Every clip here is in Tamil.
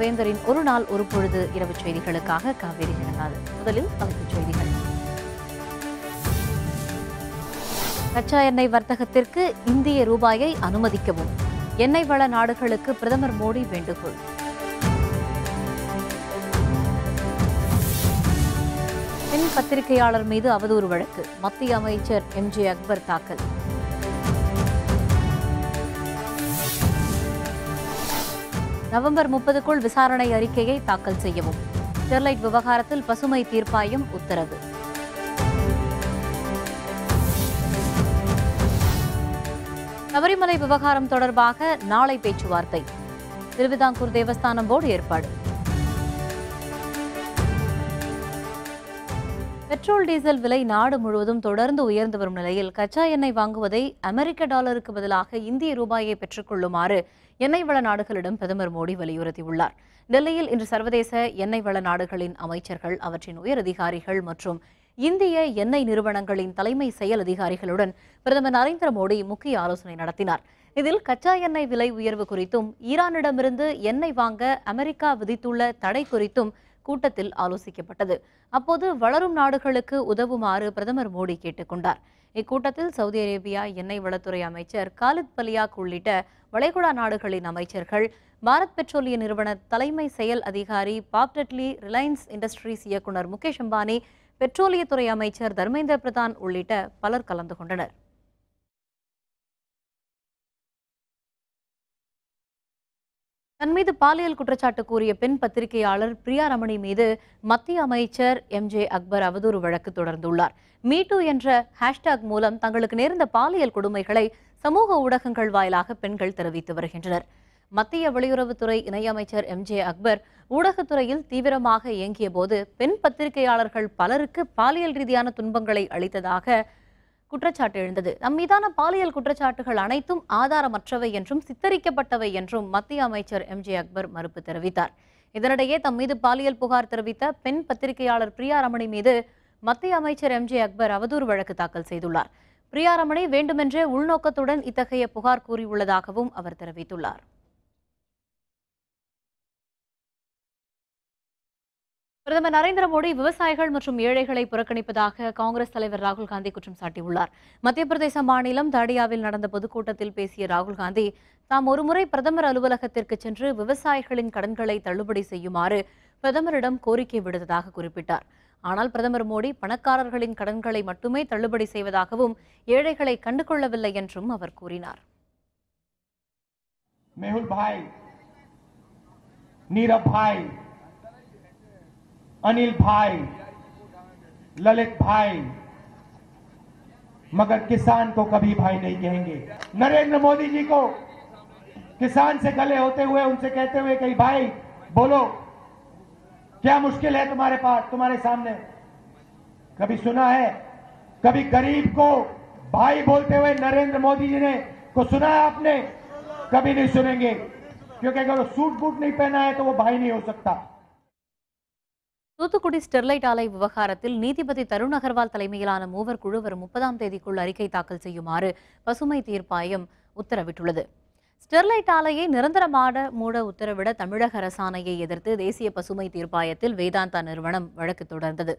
வேந்தரின் ஒரு நாள் ஒரு பொழுது இரவு செய்திகளுக்காக காவேரி நிறநாள். முதலில் தலைப்புச் செய்திகள். கச்சா எண்ணெய் வர்த்தகத்திற்கு இந்திய ரூபாயை அனுமதிக்கவும் எண்ணெய் வள நாடுகளுக்கு பிரதமர் மோடி வேண்டுகோள். பெண் பத்திரிகையாளர் மீது அவதூறு வழக்கு மத்திய அமைச்சர் எம்ஜே அக்பர் தாக்கல். நவம்பர் 30க்குள் விசாரணை அறிக்கையை தாக்கல் செய்யவும் ஸ்டெர்லைட் விவகாரத்தில் பசுமை தீர்ப்பாயம் உத்தரவு. சபரிமலை விவகாரம் தொடர்பாக நாளை பேச்சுவார்த்தை, திருவிதாங்கூர் தேவஸ்தானம் போர்டு ஏற்பாடு. பெட்ரோல் டீசல் விலை நாடு முழுவதும் தொடர்ந்து உயர்ந்து வரும் நிலையில் கச்சா எண்ணெய் வாங்குவதை அமெரிக்க டாலருக்கு பதிலாக இந்திய ரூபாயை பெற்றுக்கொள்ளுமாறு எண்ணெய் வள நாடுகளிடம் பிரதமர் மோடி வலியுறுத்தியுள்ளார். டெல்லியில் இன்று சர்வதேச எண்ணெய் வள நாடுகளின் அமைச்சர்கள், அவற்றின் உயரதிகாரிகள் மற்றும் இந்திய எண்ணெய் நிறுவனங்களின் தலைமை செயல் அதிகாரிகளுடன் பிரதமர் நரேந்திர மோடி முக்கிய ஆலோசனை நடத்தினார். இதில் கச்சா எண்ணெய் விலை உயர்வு குறித்தும், ஈரானிடமிருந்து எண்ணெய் வாங்க அமெரிக்கா விதித்துள்ள தடை குறித்தும் கூட்டத்தில் ஆலோசிக்கப்பட்டது. அப்போது வளரும் நாடுகளுக்கு உதவுமாறு பிரதமர் மோடி கேட்டுக்கொண்டார். இக்கூட்டத்தில் சவுதி அரேபியா எண்ணெய் வளத்துறை அமைச்சர் காலித் பலியாக் உள்ளிட்ட வளைகுடா நாடுகளின் அமைச்சர்கள், பாரத் பெட்ரோலிய நிறுவன தலைமை செயல் அதிகாரி பாப்டெட்லி, ரிலையன்ஸ் இண்டஸ்ட்ரீஸ் இயக்குநர் முகேஷ் அம்பானி, பெட்ரோலியத்துறை அமைச்சர் தர்மேந்திர பிரதான் உள்ளிட்ட பலர் கலந்து கொண்டனர். தன் மீது பாலியல் குற்றச்சாட்டு கூறிய பெண் பத்திரிகையாளர் பிரியா ரமணி மீது மத்திய அமைச்சர் எம்ஜே அக்பர் அவதூறு வழக்கு தொடர்ந்துள்ளார். மீட்டு என்ற ஹேஷ்டாக் மூலம் தங்களுக்கு நேர்ந்த பாலியல் கொடுமைகளை சமூக ஊடகங்கள் வாயிலாக பெண்கள் தெரிவித்து வருகின்றனர். மத்திய வெளியுறவுத்துறை இணையமைச்சர் எம்ஜே அக்பர் ஊடகத்துறையில் தீவிரமாக இயங்கிய போது பெண் பத்திரிகையாளர்கள் பலருக்கு பாலியல் ரீதியான துன்பங்களை அளித்ததாக குற்றச்சாட்டு எழுந்தது. நம்மீதான பாலியல் குற்றச்சாட்டுகள் அனைத்தும் ஆதாரமற்றவை என்றும் சித்தரிக்கப்பட்டவை என்றும் மத்திய அமைச்சர் எம்ஜே அக்பர் மறுப்பு தெரிவித்தார். இதனிடையே தம் மீது பாலியல் புகார் தெரிவித்த பெண் பத்திரிகையாளர் பிரியா ரமணி மீது மத்திய அமைச்சர் எம்ஜே அக்பர் அவதூறு வழக்கு தாக்கல் செய்துள்ளார். பிரியா ரமணி வேண்டுமென்றே உள்நோக்கத்துடன் இத்தகைய புகார் கூறியுள்ளதாகவும் அவர் தெரிவித்துள்ளார். பிரதமர் நரேந்திர மோடி விவசாயிகள் மற்றும் ஏழைகளை புறக்கணிப்பதாக காங்கிரஸ் தலைவர் ராகுல் காந்தி குற்றம் சாட்டியுள்ளார். மத்திய பிரதேச மாநிலம் தாடியாவில் நடந்த பொதுக்கூட்டத்தில் பேசிய ராகுல் காந்தி, தாம் ஒருமுறை பிரதமர் அலுவலகத்திற்கு சென்று விவசாயிகளின் கடன்களை தள்ளுபடி செய்யுமாறு பிரதமரிடம் கோரிக்கை விடுத்ததாக குறிப்பிட்டார். ஆனால் பிரதமர் மோடி பணக்காரர்களின் கடன்களை மட்டுமே தள்ளுபடி செய்வதாகவும் ஏழைகளை கண்டுகொள்ளவில்லை என்றும் அவர் கூறினார். अनिल भाई, ललित भाई, मगर किसान को कभी भाई नहीं कहेंगे। नरेंद्र मोदी जी को किसान से गले होते हुए उनसे कहते हुए कहीं भाई बोलो क्या मुश्किल है तुम्हारे पास, तुम्हारे सामने। कभी सुना है? कभी गरीब को भाई बोलते हुए नरेंद्र मोदी जी ने को सुना है आपने? कभी नहीं सुनेंगे, क्योंकि अगर वो सूट बूट नहीं पहना है तो वो भाई नहीं हो सकता। தூத்துக்குடி ஸ்டெர்லைட் ஆலை விவகாரத்தில் நீதிபதி தருண் அகர்வால் தலைமையிலான மூவர் குழு வரும் 30ஆம் தேதிக்குள் அறிக்கை தாக்கல் செய்யுமாறு பசுமை தீர்ப்பாயம் உத்தரவிட்டுள்ளது. ஸ்டெர்லைட் ஆலையை நிரந்தரமாக மூட உத்தரவிட தமிழக அரசாணையை எதிர்த்து தேசிய பசுமை தீர்ப்பாயத்தில் வேதாந்தா நிறுவனம் வழக்கு தொடர்ந்தது.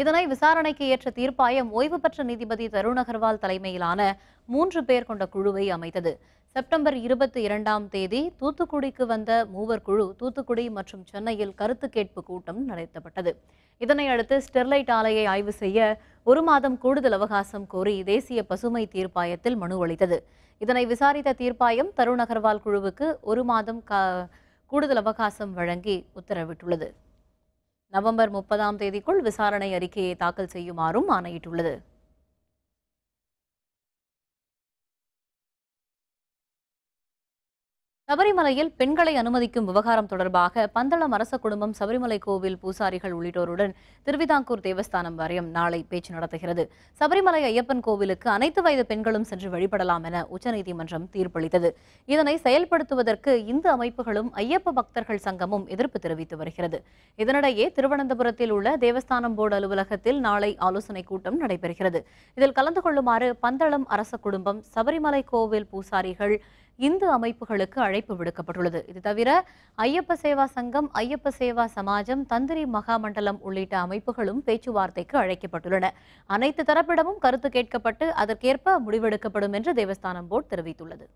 இதனை விசாரணைக்கு ஏற்ற தீர்ப்பாயம் ஓய்வு பெற்ற நீதிபதி தருண் அகர்வால் தலைமையிலான 3 பேர் கொண்ட குழுவை அமைத்தது. செப்டம்பர் 22ஆம் தேதி தூத்துக்குடிக்கு வந்த மூவர் குழு தூத்துக்குடி மற்றும் சென்னையில் கருத்து கேட்பு கூட்டம் நடத்தப்பட்டது. இதனையடுத்து ஸ்டெர்லைட் ஆலையை ஆய்வு செய்ய 1 மாதம் கூடுதல் அவகாசம் கோரி தேசிய பசுமை தீர்ப்பாயத்தில் மனு அளித்தது. இதனை விசாரித்த தீர்ப்பாயம் தருண் அகர்வால் குழுவுக்கு 1 மாதம் கூடுதல் அவகாசம் வழங்கி உத்தரவிட்டுள்ளது. நவம்பர் 30ஆம் தேதிக்குள் விசாரணை அறிக்கையை தாக்கல் செய்யுமாறும் ஆணையிட்டுள்ளது. சபரிமலையில் பெண்களை அனுமதிக்கும் விவகாரம் தொடர்பாக பந்தளம் அரச குடும்பம், சபரிமலை கோவில் பூசாரிகள் உள்ளிட்டோருடன் திருவிதாங்கூர் தேவஸ்தானம் வாரியம் நாளை பேச்சு நடத்துகிறது. சபரிமலை ஐயப்பன் கோவிலுக்கு அனைத்து வயது பெண்களும் சென்று வழிபடலாம் என உச்சநீதிமன்றம் தீர்ப்பளித்தது. இதனை செயல்படுத்துவதற்கு இந்து அமைப்புகளும் ஐயப்ப பக்தர்கள் சங்கமும் எதிர்ப்பு தெரிவித்து வருகிறது. இதனிடையே திருவனந்தபுரத்தில் உள்ள தேவஸ்தானம் போர்டு அலுவலகத்தில் நாளை ஆலோசனைக் கூட்டம் நடைபெறுகிறது. இதில் கலந்து கொள்ளுமாறு பந்தளம் அரச குடும்பம், சபரிமலை கோவில் பூசாரிகள், இந்து அமைப்புகளுக்கு அழைப்பு விடுக்கப்பட்டுள்ளது. இது தவிர ஐயப்ப சேவா சங்கம், ஐயப்ப சேவா சமாஜம், தந்திரி மகாமண்டலம் உள்ளிட்ட அமைப்புகளும் பேச்சுவார்த்தைக்கு அழைக்கப்பட்டுள்ளன. அனைத்து தரப்பிடமும் கருத்து கேட்கப்பட்டு அதற்கேற்ப முடிவெடுக்கப்படும் என்று தேவஸ்தானம் போர்டு தெரிவித்துள்ளது.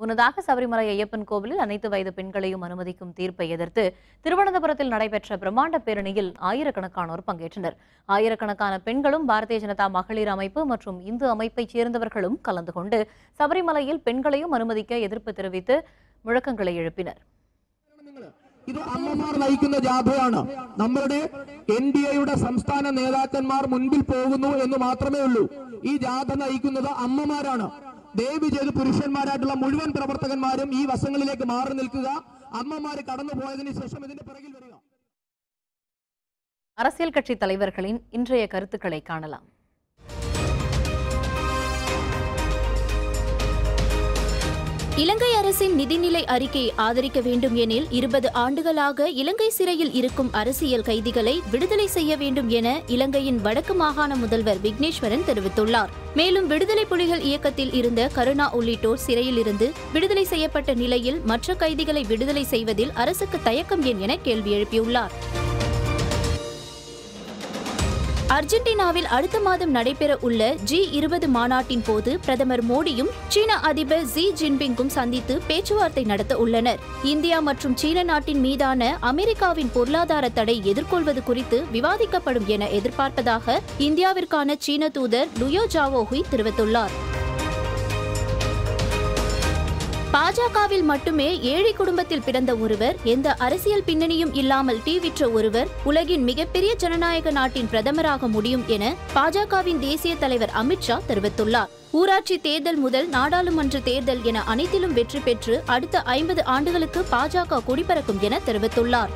முன்னதாக சபரிமலை ஐயப்பன் கோவிலில் அனைத்து வயது பெண்களையும் அனுமதிக்கும் தீர்ப்பை எதிர்த்து திருவனந்தபுரத்தில் நடைபெற்ற பிரம்மாண்ட பேரணியில் ஆயிரக்கணக்கானோர் பங்கேற்றனர். ஆயிரக்கணக்கான பெண்களும் பாரதிய ஜனதா மகளிர் அமைப்பு மற்றும் இந்து அமைப்பைச் சேர்ந்தவர்களும் கலந்து கொண்டு சபரிமலையில் பெண்களையும் அனுமதிக்க எதிர்ப்பு தெரிவித்து முழக்கங்களை எழுப்பினர். ഇത് അമ്മമാർ നയിക്കുന്ന ജാഥയാണ്. നമ്മുടെ NDAയുടെ സംസ്ഥാന നേതാക്കന്മാർ മുൻപിൽ പോകുന്നു എന്ന് മാത്രമേ ഉള്ളൂ. ഈ ജാഥ നയിക്കുന്നത് അമ്മമാരാണ്. ദയവ് ചെയ്ത് പുരുഷന്മാരായിട്ടുള്ള മുഴുവൻ പ്രവർത്തകന്മാരും ഈ വശങ്ങളിലേക്ക് മാറി നിൽക്കുക. അമ്മമാർ കടന്നു പോയതിനു ശേഷം ഇതിന്റെ പിറകിൽ വരിക. அரசியல் கட்சி தலைவர்களின் இன்றைய கருத்துக்களை காணலாம். இலங்கை அரசின் நிதிநிலை அறிக்கையை ஆதரிக்க வேண்டும் எனில் 20 ஆண்டுகளாக இலங்கை சிறையில் இருக்கும் அரசியல் கைதிகளை விடுதலை செய்ய வேண்டும் என இலங்கையின் வடக்கு மாகாண முதல்வர் விக்னேஸ்வரன் தெரிவித்துள்ளார். மேலும் விடுதலை புலிகள் இயக்கத்தில் இருந்த கருணா உள்ளிட்டோர் சிறையில் இருந்து விடுதலை செய்யப்பட்ட நிலையில் மற்ற கைதிகளை விடுதலை செய்வதில் அரசுக்கு தயக்கம் ஏன் என கேள்வி எழுப்பியுள்ளார். அர்ஜென்டினாவில் அடுத்த மாதம் நடைபெற உள்ள G20 மாநாட்டின் போது பிரதமர் மோடியும் சீன அதிபர் ஜி ஜின்பிங்கும் சந்தித்து பேச்சுவார்த்தை நடத்த உள்ளனர். இந்தியா மற்றும் சீன நாட்டின் மீதான அமெரிக்காவின் பொருளாதார தடை எதிர்கொள்வது குறித்து விவாதிக்கப்படும் என எதிர்பார்ப்பதாக இந்தியாவிற்கான சீன தூதர் லுயோ ஜாவோஹுய் தெரிவித்துள்ளார். பாஜகவில் மட்டுமே ஏழை குடும்பத்தில் பிறந்த ஒருவர், எந்த அரசியல் பின்னணியும் இல்லாமல் டிவிற்ற ஒருவர் உலகின் மிகப்பெரிய ஜனநாயக நாட்டின் பிரதமராக முடியும் என பாஜகவின் தேசிய தலைவர் அமித்ஷா தெரிவித்துள்ளார். ஊராட்சி தேர்தல் முதல் நாடாளுமன்ற தேர்தல் என அனைத்திலும் வெற்றி பெற்று அடுத்த 50 ஆண்டுகளுக்கு பாஜக கொடிபறக்கும் என தெரிவித்துள்ளார்.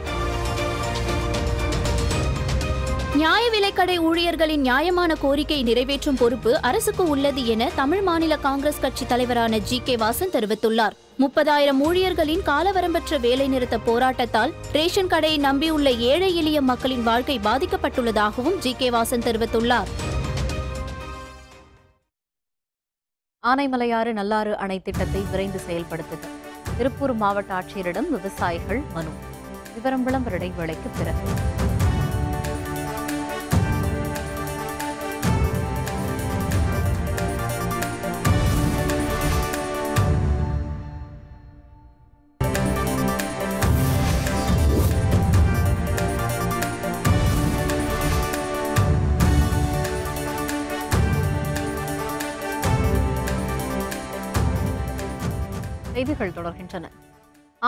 நியாய விலைக்கடை ஊழியர்களின் நியாயமான கோரிக்கை நிறைவேற்றும் பொறுப்பு அரசுக்கு உள்ளது என தமிழ் மாநில காங்கிரஸ் கட்சி தலைவரான G.K. வாசன் தெரிவித்துள்ளார். 30,000 ஊழியர்களின் காலவரம்பற்ற வேலைநிறுத்த போராட்டத்தால் ரேஷன் கடையை நம்பியுள்ள ஏழை எளிய மக்களின் வாழ்க்கை பாதிக்கப்பட்டுள்ளதாகவும் G.K. வாசன் தெரிவித்துள்ளார். ஆனைமலையாறு நல்லாறு அணை திட்டத்தை விரைந்து செயல்படுத்துக. திருப்பூர் மாவட்ட ஆட்சியரிடம் விவசாயிகள் மனு. விவரம் விளம்பர இடைவேளைக்கு பிறகு. செய்திகள் தொடர்கின்றன.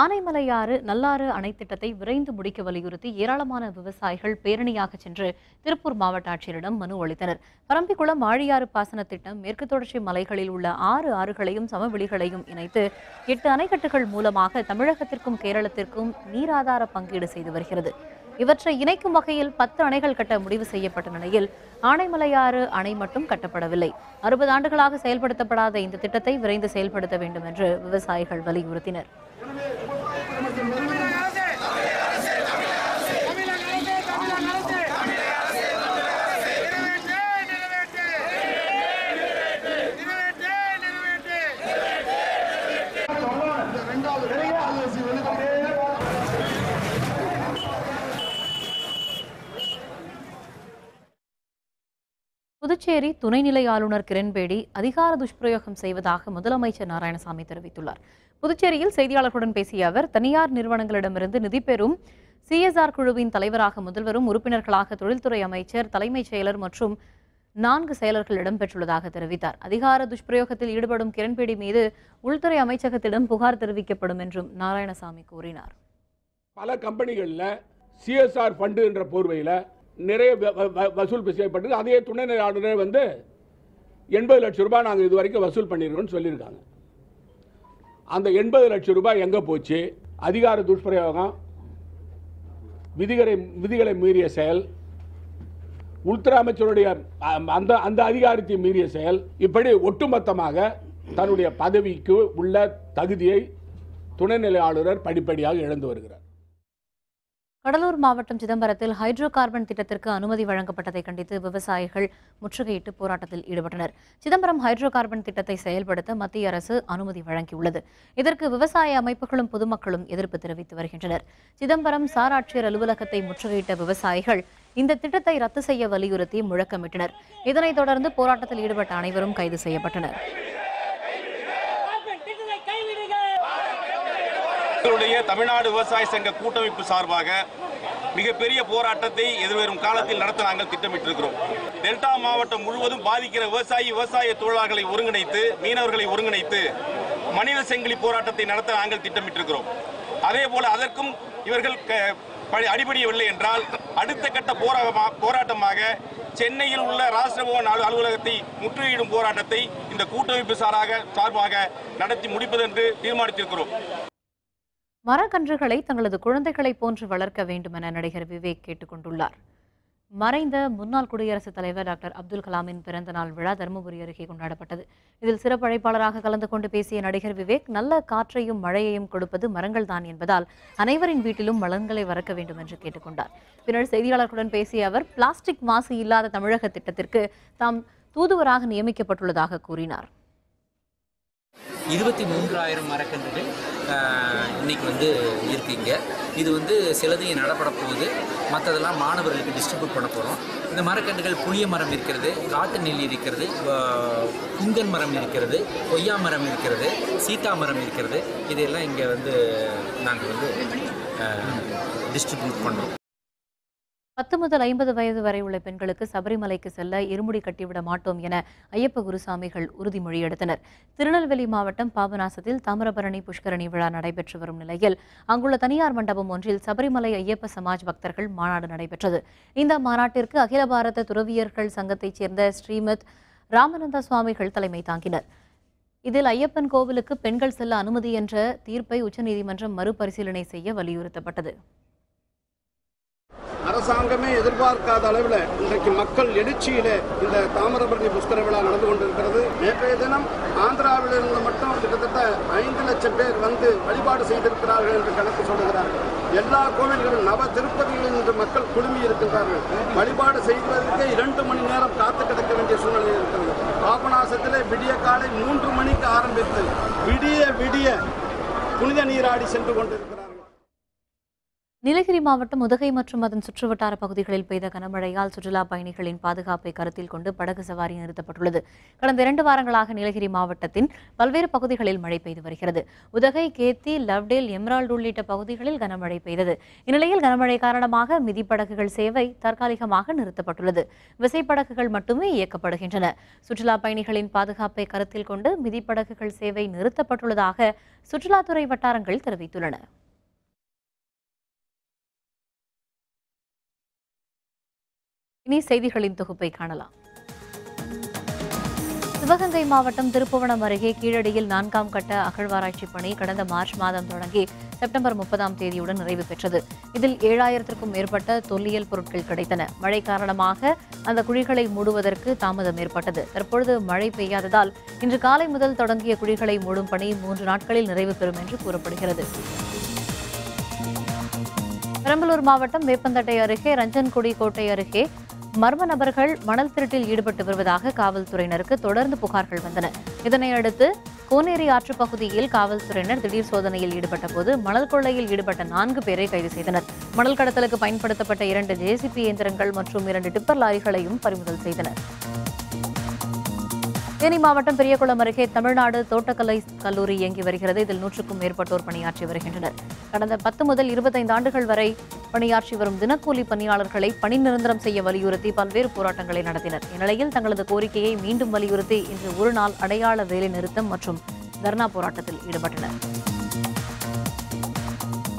ஆனைமலையாறு நல்லாறு அணை திட்டத்தை விரைந்து முடிக்க வலியுறுத்தி ஏராளமான விவசாயிகள் பேரணியாக சென்று திருப்பூர் மாவட்ட ஆட்சியரிடம் மனு அளித்தனர். பரம்பிக்குளம் ஆழியாறு பாசன திட்டம் மேற்கு தொடர்ச்சி மலைகளில் உள்ள 6 ஆறுகளையும் சமவெளிகளையும் இணைத்து 8 அணைக்கட்டுகள் மூலமாக தமிழகத்திற்கும் கேரளத்திற்கும் நீராதார பங்கீடு செய்து வருகிறது. இவற்றை இணைக்கும் வகையில் 10 அணைகள் கட்ட முடிவு செய்யப்பட்ட நிலையில் ஆனைமலையாறு அணை மட்டும் கட்டப்படவில்லை. 60 ஆண்டுகளாக செயல்படுத்தப்படாத இந்த திட்டத்தை விரைந்து செயல்படுத்த வேண்டும் என்று விவசாயிகள் வலியுறுத்தினர். புதுச்சேரி துணைநிலை ஆளுநர் கிரண்பேடி அதிகார துஷ்பிரயோகம் செய்வதாக முதலமைச்சர் நாராயணசாமி தெரிவித்துள்ளார். புதுச்சேரியில் செய்தியாளர்களுடன் பேசிய அவர், தனியார் நிறுவனங்களிடமிருந்து நிதி பெறும் CSR குழுவின் தலைவராக முதல்வரும் உறுப்பினர்களாக தொழில்துறை அமைச்சர், தலைமைச் செயலர் மற்றும் 4 செயலர்கள் இடம்பெற்றுள்ளதாக தெரிவித்தார். அதிகார துஷ்பிரயோகத்தில் ஈடுபடும் கிரண்பேடி மீது உள்துறை அமைச்சகத்திடம் புகார் தெரிவிக்கப்படும் என்றும் நாராயணசாமி கூறினார். பல கம்பெனிகளில் CSR ஃபண்டு என்ற போர்வையில் நிறைய வசூல் செய்யப்பட்டது. அதே துணைநிலை ஆளுநர் வந்து 80 லட்சம் ரூபாய் நாங்கள் இது வரைக்கும் வசூல் பண்ணியிருக்கோம்னு சொல்லியிருக்காங்க. அந்த 80 லட்சம் ரூபாய் எங்கே போச்சு? அதிகார துஷ்பிரயோகம், விதிகளை மீறிய செயல், உள்துறை அமைச்சருடைய அந்த அதிகாரத்தை மீறிய செயல், இப்படி ஒட்டுமொத்தமாக தன்னுடைய பதவிக்கு உள்ள தகுதியை துணைநிலை ஆளுநர் படிப்படியாக இழந்து வருகிறார். கடலூர் மாவட்டம் சிதம்பரத்தில் ஹைட்ரோ கார்பன் திட்டத்திற்கு அனுமதி வழங்கப்பட்டதை கண்டித்து விவசாயிகள் முற்றுகையிட்டு போராட்டத்தில் ஈடுபட்டனர். சிதம்பரம் ஹைட்ரோ கார்பன் திட்டத்தை செயல்படுத்த மத்திய அரசு அனுமதி வழங்கியுள்ளது. இதற்கு விவசாய அமைப்புகளும் பொதுமக்களும் எதிர்ப்பு தெரிவித்து வருகின்றனர். சிதம்பரம் சார் ஆட்சியர் அலுவலகத்தை முற்றுகையிட்ட விவசாயிகள் இந்த திட்டத்தை ரத்து செய்ய வலியுறுத்தி முழக்கமிட்டனர். இதனைத் தொடர்ந்து போராட்டத்தில் ஈடுபட்ட அனைவரும் கைது செய்யப்பட்டனர். தமிழ்நாடு விவசாய சங்க கூட்டமைப்பு சார்பாக மிகப்பெரிய போராட்டத்தை எதிர்வரும் காலத்தில் நடத்த நாங்கள் திட்டமிட்டிருக்கிறோம். டெல்டா மாவட்டம் முழுவதும் பாதிக்கிற விவசாய தொழிலாளர்களை ஒருங்கிணைத்து, மீனவர்களை ஒருங்கிணைத்து மனித செங்கிலி போராட்டத்தை நடத்த நாங்கள் திட்டமிட்டிருக்கிறோம். அதே போல அதற்கும் இவர்கள் அடிபடியவில்லை என்றால் அடுத்த கட்ட போராட்டமாக சென்னையில் உள்ள ராஷ்டிரபவன் அலுவலகத்தை முற்றுகையிடும் போராட்டத்தை இந்த கூட்டமைப்பு சார்பாக நடத்தி முடிப்பதென்று தீர்மானித்திருக்கிறோம். மரக்கன்றுகளை தங்களது குழந்தைகளை போன்று வளர்க்க வேண்டும் என நடிகர் விவேக் கேட்டுக்கொண்டுள்ளார். மறைந்த முன்னாள் குடியரசுத் தலைவர் டாக்டர் அப்துல் கலாமின் பிறந்த நாள் விழா தருமபுரி அருகே கொண்டாடப்பட்டது. இதில் சிறப்பழைப்பாளராக கலந்து கொண்டு பேசிய நடிகர் விவேக், நல்ல காற்றையும் மழையையும் கொடுப்பது மரங்கள் தான் என்பதால் அனைவரின் வீட்டிலும் மரங்களை வளர்க்க வேண்டும் என்று கேட்டுக்கொண்டார். பின்னர் செய்தியாளர்களுடன் பேசிய அவர், பிளாஸ்டிக் மாசு இல்லாத தமிழக திட்டத்திற்கு தாம் தூதுவராக நியமிக்கப்பட்டுள்ளதாக கூறினார். 23,000 மரக்கன்றுகள் இன்றைக்கி இருக்குங்க. இது சிலது நடப்பட போகுது, மற்றதெல்லாம் மாணவர்களுக்கு டிஸ்ட்ரிபியூட் பண்ண போகிறோம். இந்த மரக்கன்றுகள் புளிய மரம் இருக்கிறது, காட்டு நெல்லி இருக்கிறது, புங்கன் மரம் இருக்கிறது, கொய்யா மரம் இருக்கிறது, சீத்தா மரம் இருக்கிறது. இதையெல்லாம் இங்கே நாங்கள் டிஸ்ட்ரிபியூட் பண்ணுறோம். 10 முதல் 50 வயது வரை உள்ள பெண்களுக்கு சபரிமலைக்கு செல்ல இருமுடி கட்டிவிட மாட்டோம் என ஐயப்ப குருசாமிகள் உறுதிமொழி எடுத்தனர். திருநெல்வேலி மாவட்டம் பாபநாசத்தில் தாமிரபரணி புஷ்கரணி விழா நடைபெற்று வரும் நிலையில் அங்குள்ள தனியார் மண்டபம் ஒன்றில் சபரிமலை ஐயப்ப சமாஜ் பக்தர்கள் மாநாடு நடைபெற்றது. இந்த மாநாட்டிற்கு அகில பாரத துறவியர்கள் சங்கத்தைச் சேர்ந்த ஸ்ரீமத் ராமானந்த சுவாமிகள் தலைமை தாங்கினர். இதில் ஐயப்பன் கோவிலுக்கு பெண்கள் செல்ல அனுமதி என்ற தீர்ப்பை உச்சநீதிமன்றம் மறுபரிசீலனை செய்ய வலியுறுத்தப்பட்டது. அரசாங்கமே எதிர்பார்க்காத அளவில் இன்றைக்கு மக்கள் எழுச்சியில இந்த தாமிரபரணி புஷ்கர விழா நடந்து கொண்டிருக்கிறது. நேற்றைய தினம் ஆந்திராவில் இருந்து மட்டும் கிட்டத்தட்ட 5 லட்சம் பேர் வழிபாடு செய்திருக்கிறார்கள் என்று கணக்கு சொல்லுகிறார்கள். எல்லா கோவில்களும் நவ திருப்பதிகளில் இன்று மக்கள் குழுமி இருக்கின்றார்கள். வழிபாடு செய்வதற்கு 2 மணி நேரம் காத்து கிடக்க வேண்டிய சூழ்நிலை இருக்கிறது. பாபநாசத்திலே விடிய காலை 3 மணிக்கு ஆரம்பித்து விடிய புனித நீராடி சென்று கொண்டிருக்கிறார்கள். நீலகிரி மாவட்டம் உதகை மற்றும் அதன் சுற்றுவட்டார பகுதிகளில் பெய்த கனமழையால் சுற்றுலா பயணிகளின் பாதுகாப்பை கருத்தில் கொண்டு படகு சவாரி நிறுத்தப்பட்டுள்ளது. கடந்த 2 வாரங்களாக நீலகிரி மாவட்டத்தின் பல்வேறு பகுதிகளில் மழை பெய்து வருகிறது. உதகை, கேத்தி, லவ்டேல், எமரால்டு உள்ளிட்ட பகுதிகளில் கனமழை பெய்தது. இந்நிலையில் கனமழை காரணமாக மிதிப்படகுகள் சேவை தற்காலிகமாக நிறுத்தப்பட்டுள்ளது. விசைப்படகுகள் மட்டுமே இயக்கப்படுகின்றன. சுற்றுலா பயணிகளின் பாதுகாப்பை கருத்தில் கொண்டு மிதிப்படகுகள் சேவை நிறுத்தப்பட்டுள்ளதாக சுற்றுலாத்துறை வட்டாரங்கள் தெரிவித்துள்ளன. இனி செய்திகளின் தொகுப்பை காணலாம். சிவகங்கை மாவட்டம் திருப்புவனம் அருகே கீழடியில் 4ஆம் கட்ட அகழ்வாராய்ச்சி பணி கடந்த மார்ச் மாதம் தொடங்கி செப்டம்பர் 30ஆம் தேதியுடன் நிறைவு பெற்றது. இதில் 7,000க்கும் மேற்பட்ட தொல்லியல் பொருட்கள் கிடைத்தன. மழை காரணமாக அந்த குழிகளை மூடுவதற்கு தாமதம் ஏற்பட்டது. தற்பொழுது மழை பெய்யாததால் இன்று காலை முதல் தொடங்கிய குழிகளை மூடும் பணி 3 நாட்களில் நிறைவு பெறும் என்று கூறப்படுகிறது. பெரம்பலூர் மாவட்டம் வேப்பந்தட்டை அருகே ரஞ்சன்குடி கோட்டை அருகே மர்ம நபர்கள் மணல் திருட்டில் ஈடுபட்டு வருவதாக காவல்துறையினருக்கு தொடர்ந்து புகார்கள் வந்தன. இதனையடுத்து கோனேரி ஆற்று பகுதியில் காவல்துறையினர் திடீர் சோதனையில் ஈடுபட்ட போது மணல் கொள்ளையில் ஈடுபட்ட 4 பேரை கைது செய்தனர். மணல் கடத்தலுக்கு பயன்படுத்தப்பட்ட 2 ஜேசிபி இயந்திரங்கள் மற்றும் 2 டிப்பர் லாரிகளையும் பறிமுதல் செய்தனர். தேனி மாவட்டம் பெரியகுளம் அருகே தமிழ்நாடு தோட்டக்கலை கல்லூரி இயங்கி வருகிறது. இதில் 100க்கும் மேற்பட்டோர் பணியாற்றி வருகின்றனர். கடந்த 10 முதல் 25 ஆண்டுகள் வரை பணியாற்றி வரும் தினக்கூலி பணியாளர்களை பணி நிரந்தரம் செய்ய வலியுறுத்தி பல்வேறு போராட்டங்களை நடத்தினர். இந்நிலையில் தங்களது கோரிக்கையை மீண்டும் வலியுறுத்தி இன்று 1 நாள் அடையாள வேலை நிறுத்தம் மற்றும் தர்ணா போராட்டத்தில் ஈடுபட்டனர்.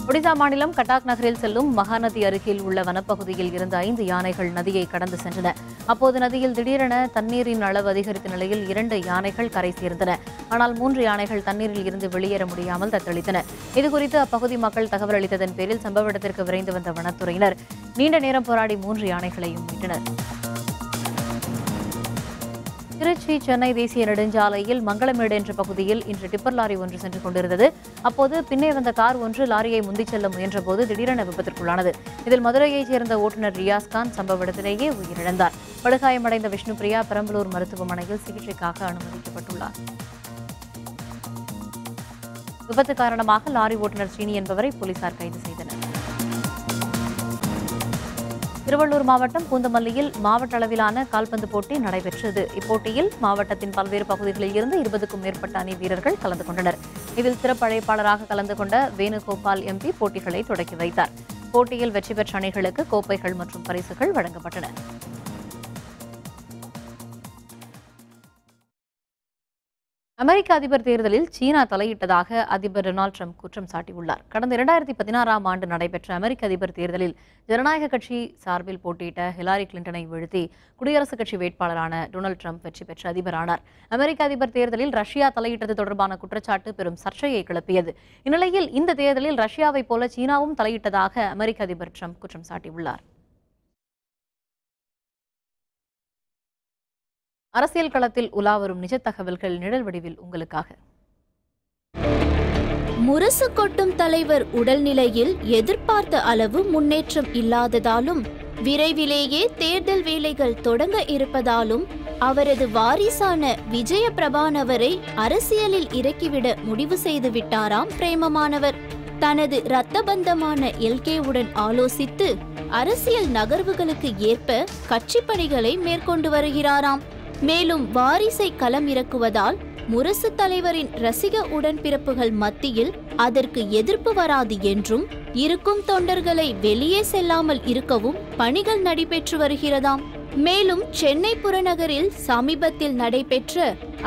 ஒடிசா மாநிலம் கட்டாக் நகரில் செல்லும் மகாநதி அருகில் உள்ள வனப்பகுதியில் இருந்த 5 யானைகள் நதியை கடந்து சென்றன. அப்போது நதியில் திடீரென தண்ணீரின் அளவு அதிகரித்த நிலையில் 2 யானைகள் கரை சேர்ந்தன. ஆனால் 3 யானைகள் தண்ணீரில் இருந்து வெளியேற முடியாமல் தத்தளித்தன. இதுகுறித்து அப்பகுதி மக்கள் தகவல் அளித்ததன் பேரில் சம்பவ இடத்திற்கு விரைந்து வந்த வனத்துறையினர் நீண்ட நேரம் போராடி 3 யானைகளையும் மீட்டனர். திருச்சி சென்னை தேசிய நெடுஞ்சாலையில் மங்களமேடு என்ற பகுதியில் இன்று டிப்பர் லாரி ஒன்று சென்று கொண்டிருந்தது. அப்போது பின்னே வந்த கார் ஒன்று லாரியை முந்திச் செல்ல முயன்றபோது திடீரென விபத்திற்குள்ளானது. இதில் மதுரையைச் சேர்ந்த ஓட்டுநர் ரியாஸ்கான் சம்பவ இடத்திலேயே உயிரிழந்தார். படுகாயமடைந்த விஷ்ணுபிரியா பெரம்பலூர் மருத்துவமனையில் சிகிச்சைக்காக அனுமதிக்கப்பட்டுள்ளார். விபத்து காரணமாக லாரி ஓட்டுநர் சீனி என்பவரை போலீசார் கைது செய்தனர். திருவள்ளூர் மாவட்டம் பூந்தமல்லியில் மாவட்ட அளவிலான கால்பந்து போட்டி நடைபெற்றது. இப்போட்டியில் மாவட்டத்தின் பல்வேறு பகுதிகளில் இருந்து 20க்கும் மேற்பட்ட அணி வீரர்கள் கலந்து கொண்டனர். இதில் சிறப்பு அழைப்பாளராக கலந்து கொண்ட வேணுகோபால் எம்பி போட்டிகளை தொடக்கி வைத்தார். போட்டியில் வெற்றி பெற்ற அணிகளுக்கு கோப்பைகள் மற்றும் பரிசுகள் வழங்கப்பட்டன. அமெரிக்க அதிபர் தேர்தலில் சீனா தலையிட்டதாக அதிபர் டொனால்டு ட்ரம்ப் குற்றம் சாட்டியுள்ளார். கடந்த 2016ஆம் ஆண்டு நடைபெற்ற அமெரிக்க அதிபர் தேர்தலில் ஜனநாயக கட்சி சார்பில் போட்டியிட்ட ஹிலாரி கிளின்டனை வீழ்த்தி குடியரசுக் கட்சி வேட்பாளரான டொனால்டு ட்ரம்ப் வெற்றி பெற்ற அதிபரானார். அமெரிக்க அதிபர் தேர்தலில் ரஷ்யா தலையிட்டது தொடர்பான குற்றச்சாட்டு பெரும் சர்ச்சையை கிளப்பியது. இந்நிலையில் இந்த தேர்தலில் ரஷ்யாவை போல சீனாவும் தலையிட்டதாக அமெரிக்க அதிபர் ட்ரம்ப் குற்றம் சாட்டியுள்ளார். அரசியல் களத்தில் உலாவரும் நிஜ தகவல்கள் நிழல் வடிவில் உங்களுக்காக. முரசு கொட்டும் தலைவர் உடல்நிலையில் எதிர்பார்த்த அளவு முன்னேற்றம் இல்லாததாலும் விரைவிலேயே தேர்தல் வேலைகள் தொடங்க இருப்பதாலும் அவரது வாரிசான விஜய பிரபானவரை அரசியலில் இறக்கிவிட முடிவு செய்து விட்டாராம் பிரேமமானவர். தனது இரத்த பந்தமான எல்கேவுடன் ஆலோசித்து அரசியல் நகர்வுகளுக்கு ஏற்ப கட்சி பணிகளை மேற்கொண்டு வருகிறாராம். மேலும் வாரிசை களம் இறக்குவதால் முரசு தலைவரின் ரசிக உடன்பிறப்புகள் மத்தியில் அதற்கு எதிர்ப்பு வராது என்றும் இருக்கும் தொண்டர்களை வெளியே செல்லாமல் இருக்கவும் பணிகள் நடைபெற்று வருகிறதாம். மேலும் சென்னை புறநகரில் சமீபத்தில் நடைபெற்ற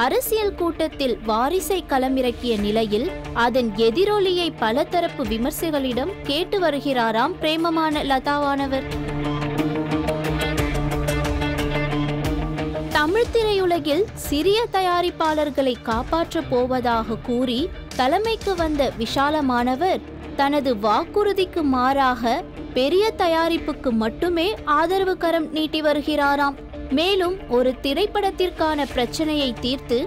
அரசியல் கூட்டத்தில் வாரிசை களமிறக்கிய நிலையில் அதன் எதிரொலியை பல தரப்பு விமர்சகர்களிடம் கேட்டு வருகிறாராம் பிரேமமான லதாவானவர். தமிழ் திரையுலகில் சிறிய தயாரிப்பாளர்களை காப்பாற்ற போவதாக கூறி தலைமைக்கு வந்த விஷாலமானவர் தனது வாக்குறுதிக்கு மாறாக பெரிய தயாரிப்புக்கு மட்டுமே ஆதரவு கரம் நீட்டி வருகிறாராம். மேலும் ஒரு திரைப்படத்திற்கான பிரச்சனையை தீர்த்து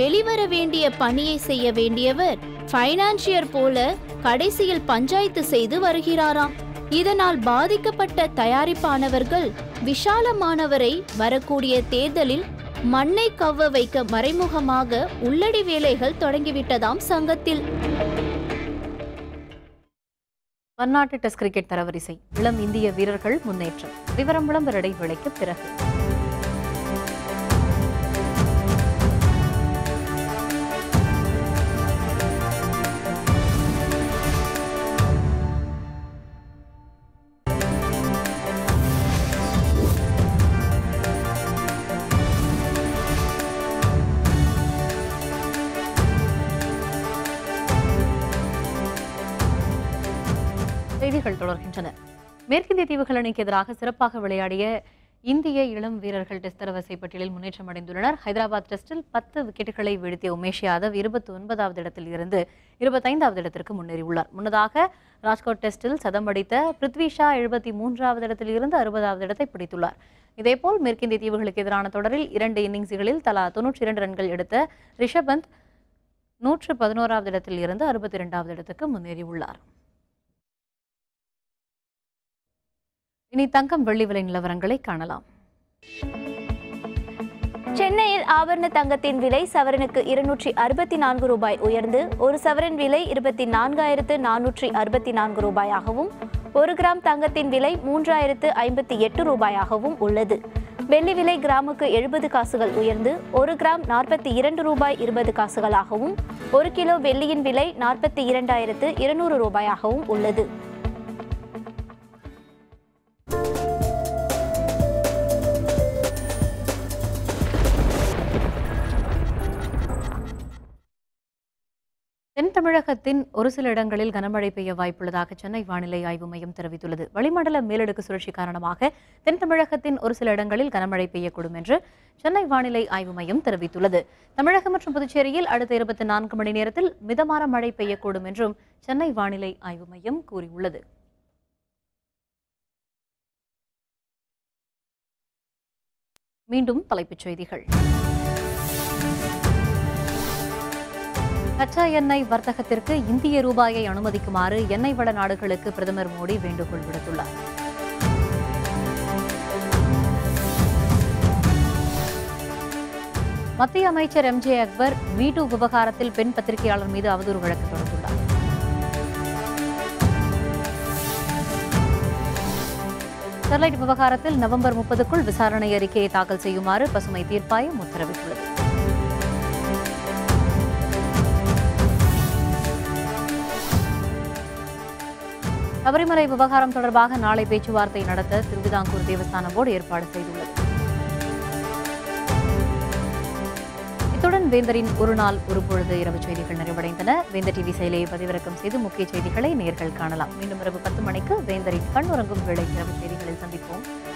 வெளிவர வேண்டிய பணியை செய்ய வேண்டியவர் ஃபைனான்சியர் போல கடைசியில் பஞ்சாயத்து செய்து வருகிறாராம். இதனால் பாதிக்கப்பட்ட தயாரிப்பானவர்கள் விஷாலமானவரை வரக்கூடிய தேர்தலில் மண்ணை கவ்வ வைக்க மறைமுகமாக உள்ளடி வேலைகள் தொடங்கிவிட்டதாம் சங்கத்தில். பன்னாட்டு டெஸ்ட் கிரிக்கெட் தரவரிசை இளம் இந்திய வீரர்கள் முன்னேற்றம். விவரம் விளம்பர இடைவேளைக்கு பிறகு. தொடர்கின்றன. மேற்கிந்திய தீவுகள் அணிக்கு எதிராக சிறப்பாக விளையாடிய இந்திய இளம் வீரர்கள் டெஸ்ட் தரவரிசை பட்டியலில் முன்னேற்றம் அடைந்துள்ளனர். ஹைதராபாத் டெஸ்டில் 10 விக்கெட்டுகளை வீழ்த்திய உமேஷ் யாதவ் 29வது இடத்தில் இருந்து 25வது இடத்திற்கு முன்னேறியுள்ளார். முன்னதாக ராஜ்கோட் டெஸ்டில் சதம் அடித்த பிருத்வி ஷா 73வது இடத்தில் இருந்து 60வது இடத்தை பிடித்துள்ளார். இதேபோல் மேற்கிந்திய தீவுகளுக்கு எதிரான தொடரில் 2 இன்னிங்ஸ்களில் தலா 92 ரன்கள் எடுத்த ரிஷப் பந்த் 111வது இடத்தில் இருந்து 62வது இடத்துக்கு முன்னேறியுள்ளார். இனி தங்கம் வெள்ளி விலை நிலவரங்களை காணலாம். சென்னையில் ஆபரண தங்கத்தின் விலை சவரனுக்கு 264 ரூபாய் உயர்ந்து ஒரு சவரன் விலை 24,464 ரூபாயாகவும் ஒரு கிராம் தங்கத்தின் விலை 3,058 ரூபாயாகவும் உள்ளது. வெள்ளி விலை கிராமுக்கு 70 காசுகள் உயர்ந்து ஒரு கிராம் 42 ரூபாய் 20 காசுகளாகவும் ஒரு கிலோ வெள்ளியின் விலை 42,200 ரூபாயாகவும் உள்ளது. தென் தமிழகத்தின் ஒரு சில இடங்களில் கனமழை பெய்ய வாய்ப்புள்ளதாக சென்னை வானிலை ஆய்வு மையம் தெரிவித்துள்ளது. வளிமண்டல மேலடுக்கு சுழற்சி காரணமாக தென் தமிழகத்தின் ஒரு சில இடங்களில் கனமழை பெய்யக்கூடும் என்று சென்னை வானிலை ஆய்வு மையம் தெரிவித்துள்ளது. தமிழகம் மற்றும் புதுச்சேரியில் அடுத்த 24 மணி நேரத்தில் மிதமான மழை பெய்யக்கூடும் என்றும் சென்னை வானிலை ஆய்வு மையம் கூறியுள்ளது. மீண்டும் தலைப்புச் செய்திகள். கச்சா எண்ணெய் வர்த்தகத்திற்கு இந்திய ரூபாயை அனுமதிக்குமாறு எண்ணெய் வள நாடுகளுக்கு பிரதமர் மோடி வேண்டுகோள் விடுத்துள்ளார். மத்திய அமைச்சர் எம்ஜே அக்பர் மீட்டு விவகாரத்தில் பெண் பத்திரிகையாளர் மீது அவதூறு வழக்கு தொடர்ந்துள்ளார். ஸ்டெர்லைட் விவகாரத்தில் நவம்பர் 30க்குள் விசாரணை அறிக்கையை தாக்கல் செய்யுமாறு பசுமை தீர்ப்பாயம் உத்தரவிட்டுள்ளது. சபரிமலை விவகாரம் தொடர்பாக நாளை பேச்சுவார்த்தை நடத்த திருவிதாங்கூர் தேவஸ்தான போர்டு ஏற்பாடு செய்துள்ளது. இத்துடன் வேந்தரின் ஒரு நாள் ஒரு பொழுது இரவு செய்திகள் நிறைவடைந்தன. வேந்தர் டிவி செயலியை பதிவிறக்கம் செய்து முக்கிய செய்திகளை நேர்கள் காணலாம். மீண்டும் இரவு 10 மணிக்கு வேந்தரின் கண் உறங்கும் வேளை இரவு செய்திகளில் சந்திப்போம்.